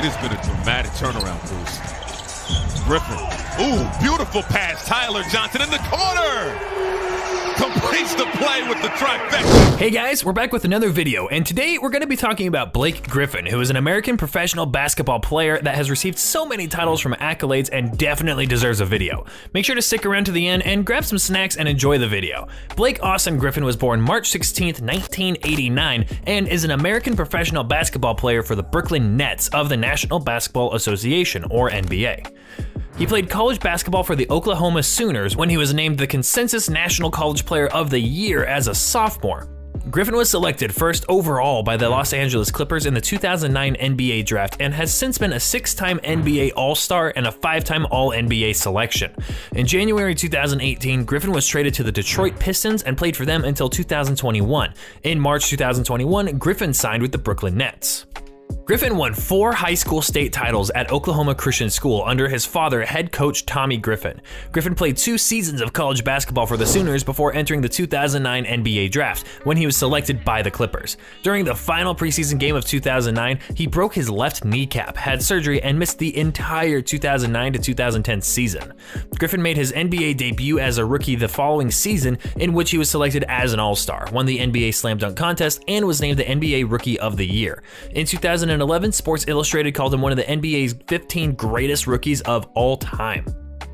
It has been a dramatic turnaround, Bruce. Griffin. Ooh, beautiful pass. Tyler Johnson in the corner. Completes the play with the trifecta. Hey guys, we're back with another video, and today we're going to be talking about Blake Griffin, who is an American professional basketball player that has received so many titles from accolades and definitely deserves a video. Make sure to stick around to the end and grab some snacks and enjoy the video. Blake Austin Griffin was born March 16th, 1989, and is an American professional basketball player for the Brooklyn Nets of the National Basketball Association, or NBA. He played college basketball for the Oklahoma Sooners when he was named the Consensus National College Player of the Year as a sophomore. Griffin was selected first overall by the Los Angeles Clippers in the 2009 NBA draft and has since been a six-time NBA All-Star and a five-time All-NBA selection. In January 2018, Griffin was traded to the Detroit Pistons and played for them until 2021. In March 2021, Griffin signed with the Brooklyn Nets. Griffin won 4 high school state titles at Oklahoma Christian School under his father, head coach Tommy Griffin. Griffin played 2 seasons of college basketball for the Sooners before entering the 2009 NBA draft, when he was selected by the Clippers. During the final preseason game of 2009, he broke his left kneecap, had surgery, and missed the entire 2009 to 2010 season. Griffin made his NBA debut as a rookie the following season, in which he was selected as an All-Star, won the NBA Slam Dunk Contest, and was named the NBA Rookie of the Year. In 2011, Sports Illustrated called him one of the NBA's 15 greatest rookies of all time.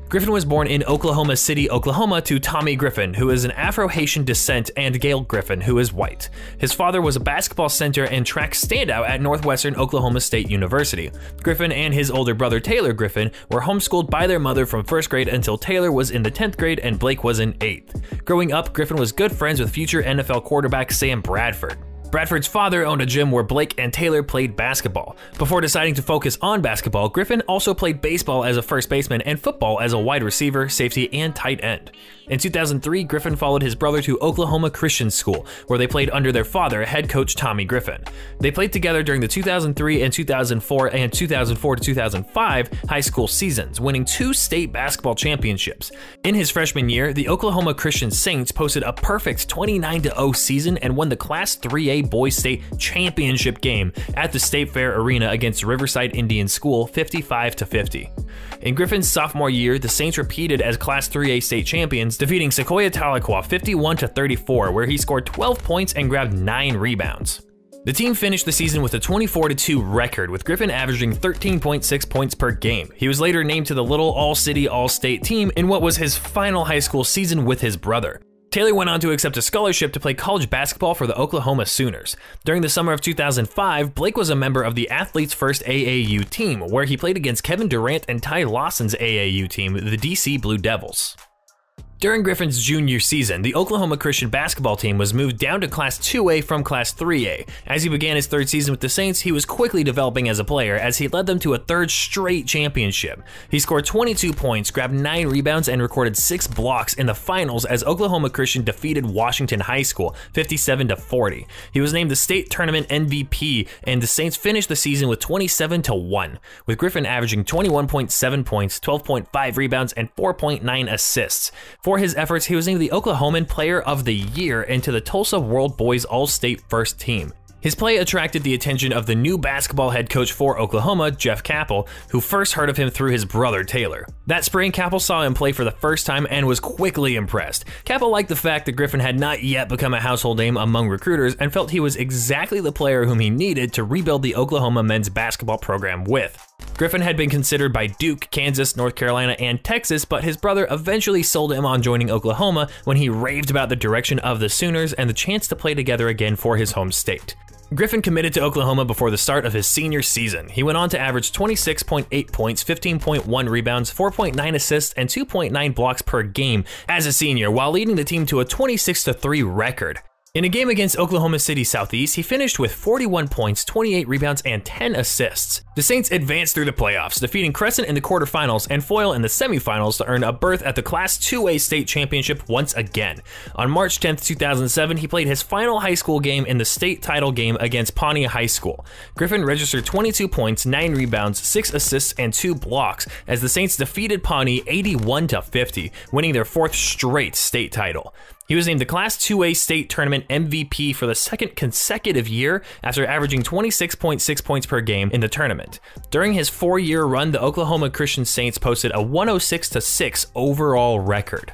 Griffin was born in Oklahoma City, Oklahoma, to Tommy Griffin, who is an Afro-Haitian descent, and Gail Griffin, who is white. His father was a basketball center and track standout at Northwestern Oklahoma State University. Griffin and his older brother Taylor Griffin were homeschooled by their mother from 1st grade until Taylor was in the 10th grade and Blake was in 8th. Growing up, Griffin was good friends with future NFL quarterback Sam Bradford. Bradford's father owned a gym where Blake and Taylor played basketball. Before deciding to focus on basketball, Griffin also played baseball as a first baseman and football as a wide receiver, safety, and tight end. In 2003, Griffin followed his brother to Oklahoma Christian School, where they played under their father, head coach Tommy Griffin. They played together during the 2003 and 2004 and 2004-2005 high school seasons, winning 2 state basketball championships. In his freshman year, the Oklahoma Christian Saints posted a perfect 29-0 season and won the Class 3A Boys State Championship game at the State Fair Arena against Riverside Indian School 55-50. In Griffin's sophomore year, the Saints repeated as Class 3A state champions, defeating Sequoia Tahlequah 51-34, where he scored 12 points and grabbed 9 rebounds. The team finished the season with a 24-2 record, with Griffin averaging 13.6 points per game. He was later named to the Little All-City All-State team in what was his final high school season with his brother. Taylor went on to accept a scholarship to play college basketball for the Oklahoma Sooners. During the summer of 2005, Blake was a member of the Athletes First AAU team, where he played against Kevin Durant and Ty Lawson's AAU team, the DC Blue Devils. During Griffin's junior season, the Oklahoma Christian basketball team was moved down to Class 2A from Class 3A. As he began his 3rd season with the Saints, he was quickly developing as a player as he led them to a 3rd straight championship. He scored 22 points, grabbed 9 rebounds, and recorded 6 blocks in the finals as Oklahoma Christian defeated Washington High School 57-40. He was named the state tournament MVP, and the Saints finished the season with 27-1, with Griffin averaging 21.7 points, 12.5 rebounds, and 4.9 assists. For his efforts, he was named the Oklahoman Player of the Year and to the Tulsa World Boys All-State First Team. His play attracted the attention of the new basketball head coach for Oklahoma, Jeff Capel, who first heard of him through his brother Taylor. That spring, Capel saw him play for the first time and was quickly impressed. Capel liked the fact that Griffin had not yet become a household name among recruiters and felt he was exactly the player whom he needed to rebuild the Oklahoma men's basketball program with. Griffin had been considered by Duke, Kansas, North Carolina, and Texas, but his brother eventually sold him on joining Oklahoma when he raved about the direction of the Sooners and the chance to play together again for his home state. Griffin committed to Oklahoma before the start of his senior season. He went on to average 26.8 points, 15.1 rebounds, 4.9 assists, and 2.9 blocks per game as a senior, while leading the team to a 26-3 record. In a game against Oklahoma City Southeast, he finished with 41 points, 28 rebounds, and 10 assists. The Saints advanced through the playoffs, defeating Crescent in the quarterfinals and Foyle in the semifinals to earn a berth at the Class 2A state championship once again. On March 10, 2007, he played his final high school game in the state title game against Pawnee High School. Griffin registered 22 points, 9 rebounds, 6 assists, and 2 blocks as the Saints defeated Pawnee 81-50, winning their 4th straight state title. He was named the Class 2A State Tournament MVP for the second consecutive year after averaging 26.6 points per game in the tournament. During his four-year run, the Oklahoma Christian Saints posted a 106-6 overall record.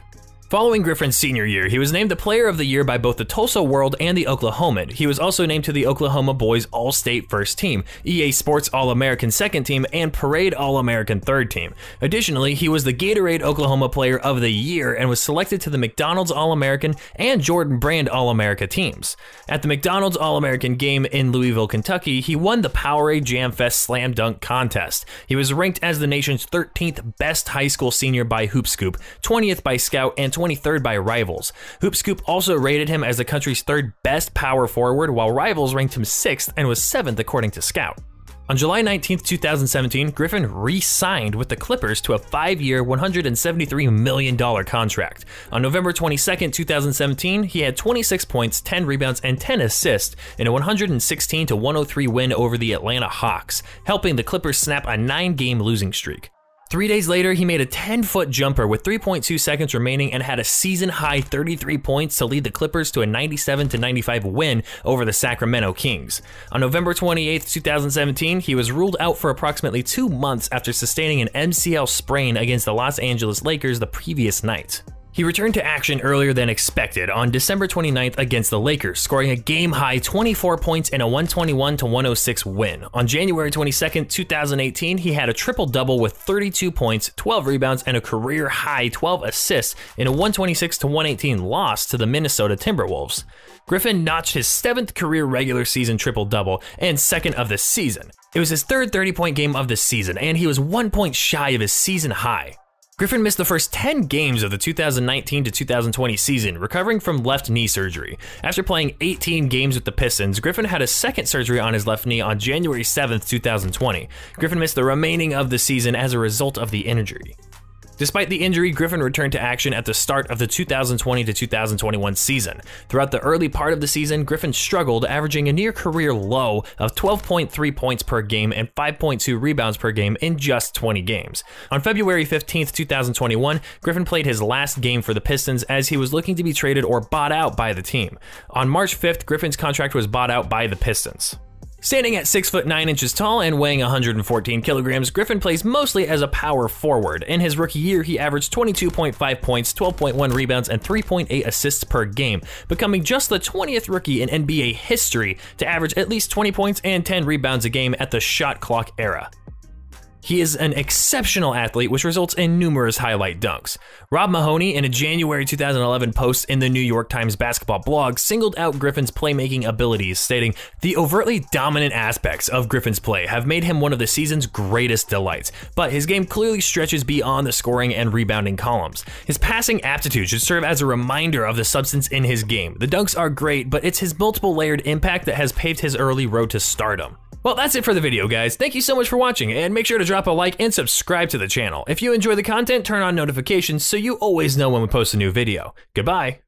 Following Griffin's senior year, he was named the Player of the Year by both the Tulsa World and the Oklahoman. He was also named to the Oklahoma Boys All-State First Team, EA Sports All-American Second Team, and Parade All-American Third Team. Additionally, he was the Gatorade Oklahoma Player of the Year and was selected to the McDonald's All-American and Jordan Brand All-America teams. At the McDonald's All-American game in Louisville, Kentucky, he won the Powerade Jam Fest Slam Dunk Contest. He was ranked as the nation's 13th best high school senior by Hoop Scoop, 20th by Scout, and 23rd by Rivals. Hoop Scoop also rated him as the country's third best power forward, while Rivals ranked him 6th and was 7th according to Scout. On July 19, 2017, Griffin re-signed with the Clippers to a five-year, $173 million contract. On November 22, 2017, he had 26 points, 10 rebounds, and 10 assists in a 116-103 win over the Atlanta Hawks, helping the Clippers snap a 9-game losing streak. 3 days later, he made a 10-foot jumper with 3.2 seconds remaining and had a season-high 33 points to lead the Clippers to a 97-95 win over the Sacramento Kings. On November 28, 2017, he was ruled out for approximately 2 months after sustaining an MCL sprain against the Los Angeles Lakers the previous night. He returned to action earlier than expected on December 29th against the Lakers, scoring a game-high 24 points in a 121-106 win. On January 22nd, 2018, he had a triple-double with 32 points, 12 rebounds, and a career-high 12 assists in a 126-118 loss to the Minnesota Timberwolves. Griffin notched his 7th career regular season triple-double and 2nd of the season. It was his third 30-point game of the season, and he was 1 point shy of his season high. Griffin missed the first 10 games of the 2019-2020 season, recovering from left knee surgery. After playing 18 games with the Pistons, Griffin had a second surgery on his left knee on January 7, 2020. Griffin missed the remaining of the season as a result of the injury. Despite the injury, Griffin returned to action at the start of the 2020-2021 season. Throughout the early part of the season, Griffin struggled, averaging a near-career low of 12.3 points per game and 5.2 rebounds per game in just 20 games. On February 15, 2021, Griffin played his last game for the Pistons as he was looking to be traded or bought out by the team. On March 5th, Griffin's contract was bought out by the Pistons. Standing at 6'9" tall and weighing 114 kilograms, Griffin plays mostly as a power forward. In his rookie year, he averaged 22.5 points, 12.1 rebounds, and 3.8 assists per game, becoming just the 20th rookie in NBA history to average at least 20 points and 10 rebounds a game at the shot clock era. He is an exceptional athlete, which results in numerous highlight dunks. Rob Mahoney, in a January 2011 post in the New York Times basketball blog, singled out Griffin's playmaking abilities, stating, "The overtly dominant aspects of Griffin's play have made him one of the season's greatest delights, but his game clearly stretches beyond the scoring and rebounding columns. His passing aptitude should serve as a reminder of the substance in his game. The dunks are great, but it's his multiple layered impact that has paved his early road to stardom." Well, that's it for the video, guys. Thank you so much for watching, and make sure to drop a like and subscribe to the channel. If you enjoy the content, turn on notifications so you always know when we post a new video. Goodbye.